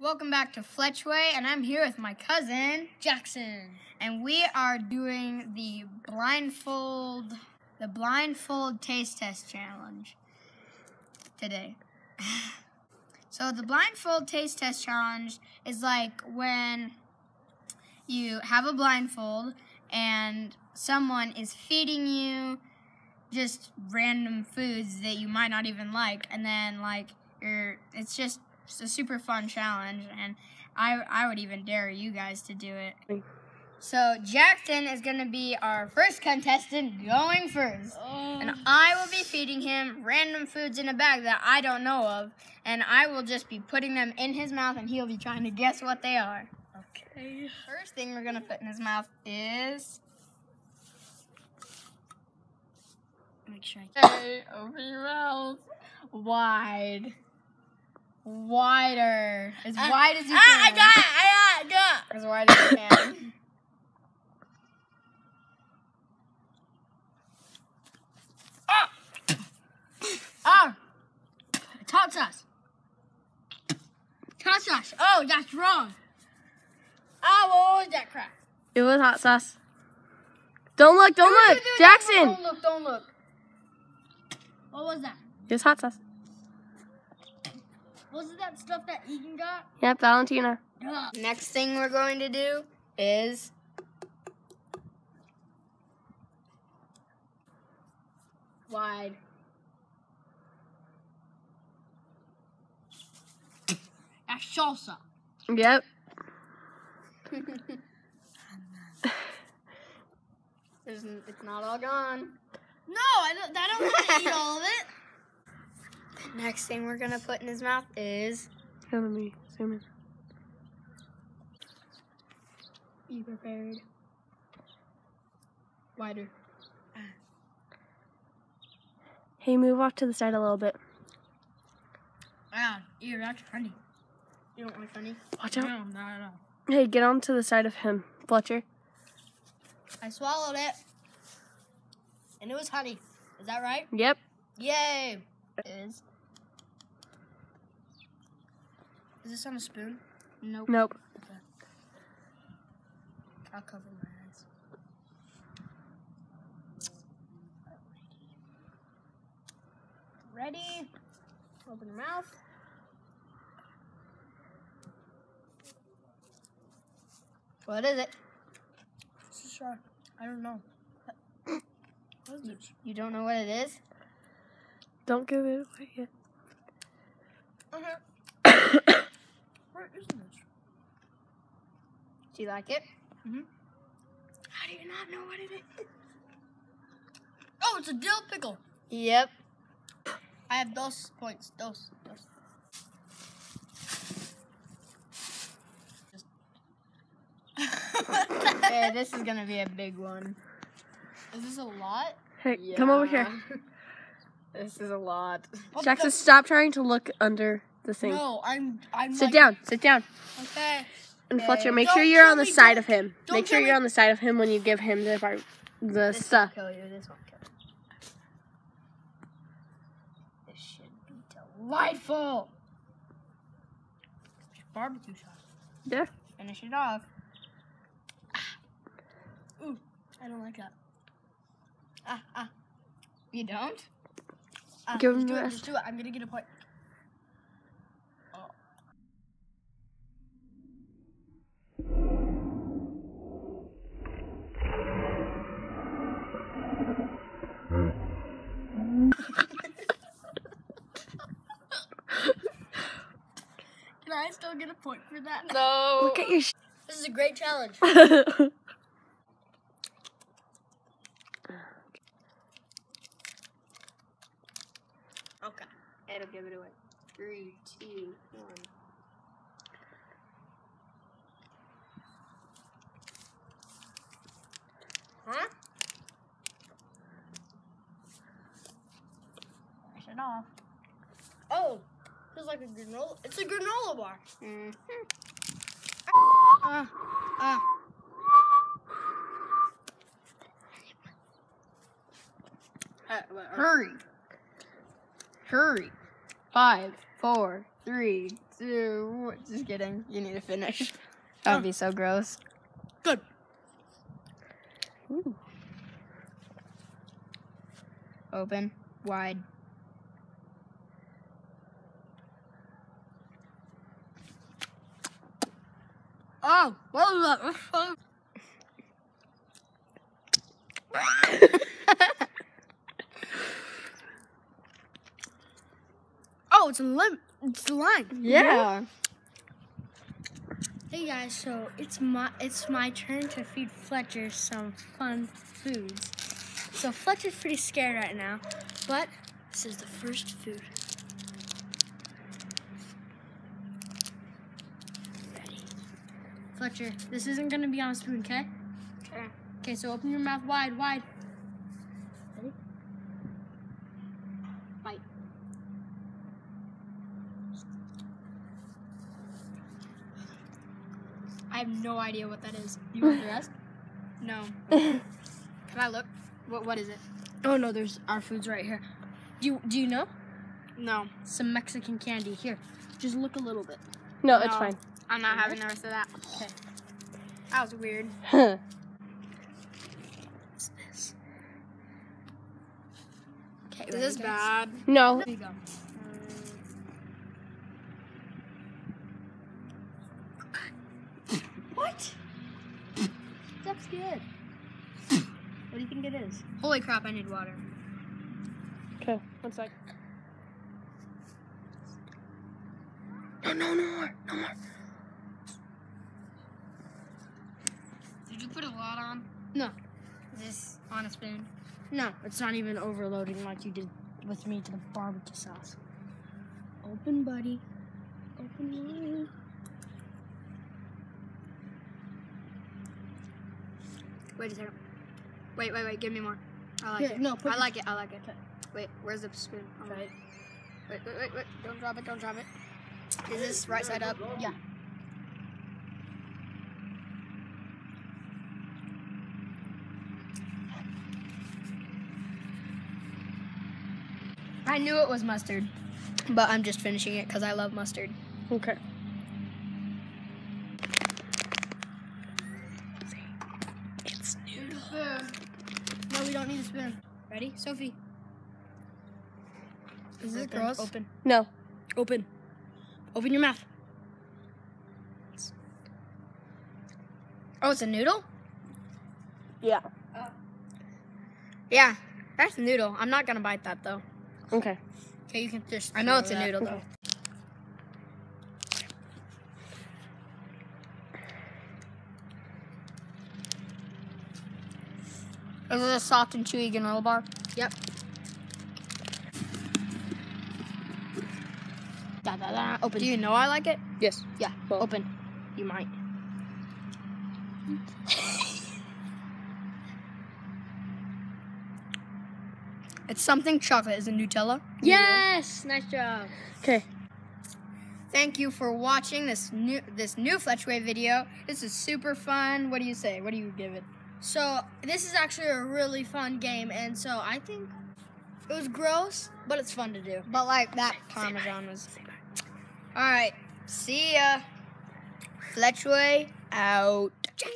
Welcome back to Fletchway, and I'm here with my cousin, Jackson. And we are doing the blindfold taste test challenge today. So the blindfold taste test challenge is like when you have a blindfold and someone is feeding you just random foods that you might not even like, and then it's just a super fun challenge, and I would even dare you guys to do it. So Jackson is gonna be our first contestant going first. Oh. And I will be feeding him random foods in a bag that I don't know of, and I will just be putting them in his mouth, and he'll be trying to guess what they are. Okay. First thing we're gonna put in his mouth is Okay, open your mouth wide. Wider. As wide as you can. I got it. As wide as you can. Hot sauce. Hot sauce. Oh, that's wrong. Oh, what was that crap? It was hot sauce. Don't look, don't look. Jackson. Don't look. What was that? It was hot sauce. Wasn't that stuff that Egan got? Yep, Valentina. Ugh. Next thing we're going to do is wide. That's salsa. Yep. It's not all gone. No, I don't want to eat all of it. Next thing we're gonna put in his mouth is. Help me, zoom in. Be prepared. Wider. Hey, move off to the side a little bit. Wow, ew, that's funny. You don't want funny? Watch out. No, not at all. Hey, get on to the side of him, Fletcher. I swallowed it, and it was honey. Is that right? Yep. Yay. Is this on a spoon? Nope. Nope. Okay. I'll cover my eyes. Ready? Open your mouth. What is it? It's a shark. I don't know. What is it? You don't know what it is? Don't give it away yet. Uh-huh. Where is this? Do you like it? Mm-hmm. How do you not know what it is? Oh, it's a dill pickle. Yep. I have those points. Those. Yeah, this is going to be a big one. Is this a lot? Hey, yeah. Come over here. This is a lot. Jackson, stop trying to look under the thing. No, I'm Sit down. Okay. And Fletcher, make sure you're on the side of him. Make sure you're on the side of him when you give him the stuff. This won't kill you. This won't kill you. This should be delightful. Barbecue sauce. Yeah. Finish it off. Ooh, I don't like that. You don't? Give him the rest. Just do it. I'm gonna get a point. Oh. Can I still get a point for that? No. Look at your. This is a great challenge. Okay, it'll give it away. 3, 2, 1. Huh? Finish it off. Oh, feels like a granola. It's a granola bar. Mm. Hurry. 5, 4, 3, too. Just kidding. You need to finish. That would be so gross. Good. Ooh. Open. Wide. Oh, what was that? Oh, it's a lime. It's lime. Yeah. Hey guys, so it's my turn to feed Fletcher some fun foods. So Fletcher's pretty scared right now, but this is the first food. Ready, Fletcher? This isn't gonna be on a spoon, okay? Okay. Okay, so open your mouth wide, wide. Ready? Bite. I have no idea what that is. Do you want the rest? No. Can I look? What is it? Oh no, there's our foods right here. Do you know? No. Some Mexican candy. Here, just look a little bit. No, it's fine. I'm not having the rest of that. Okay. That was weird. What's this? Okay, is this bad? No. There you go. What? That's good. What do you think it is? Holy crap, I need water. Okay, one sec. No more. Did you put a lot on? No. Is this on a spoon? No, it's not even overloading like you did with me to the barbecue sauce. Open, buddy. Open, buddy. Wait a second. Wait, give me more. I like it. No, I like it. Okay. Wait, where's the spoon? Oh, right. Wait, don't drop it. Is this right side up? Yeah. I knew it was mustard, but I'm just finishing it because I love mustard. Okay. It's noodles. We don't need a spoon. Ready, Sophie? Is it gross? Open. No. Open. Open your mouth. Oh, it's a noodle? Yeah. Yeah, that's a noodle. I'm not gonna bite that though. Okay. Okay, you can just. I know it's a noodle though. Is it a soft and chewy granola bar? Yep. Da, da, da. Open. Do you know I like it? Yes. Yeah. Well. Open. You might. It's something chocolate. Is it Nutella? Yes. Nice job. Okay. Thank you for watching this new Fletchway video. This is super fun. What do you say? What do you give it? So this is actually a really fun game, and so I think it was gross, but it's fun to do. But like that Parmesan was. All right, see ya. Fletchway out.